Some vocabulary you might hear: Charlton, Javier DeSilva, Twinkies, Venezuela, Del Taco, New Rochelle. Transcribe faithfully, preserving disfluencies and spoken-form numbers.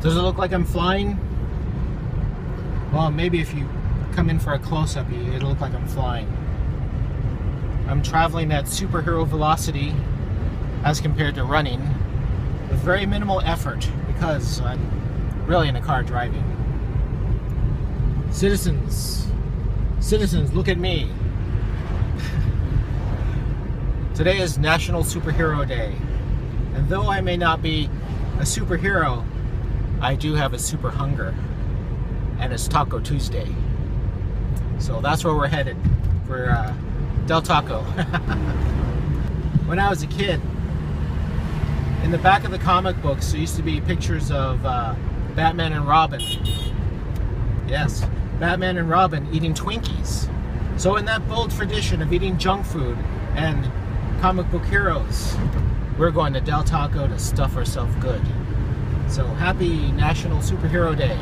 Does it look like I'm flying? Well, maybe if you come in for a close-up, it'll look like I'm flying. I'm traveling at superhero velocity as compared to running with very minimal effort because I'm really in a car driving. Citizens, citizens, look at me. Today is National Superhero Day, and though I may not be a superhero, I do have a super hunger, and it's Taco Tuesday. So that's where we're headed, for uh, Del Taco. When I was a kid, in the back of the comic books, there used to be pictures of uh, Batman and Robin. Yes, Batman and Robin eating Twinkies. So in that bold tradition of eating junk food and comic book heroes, we're going to Del Taco to stuff ourselves good. So happy National Superhero Day.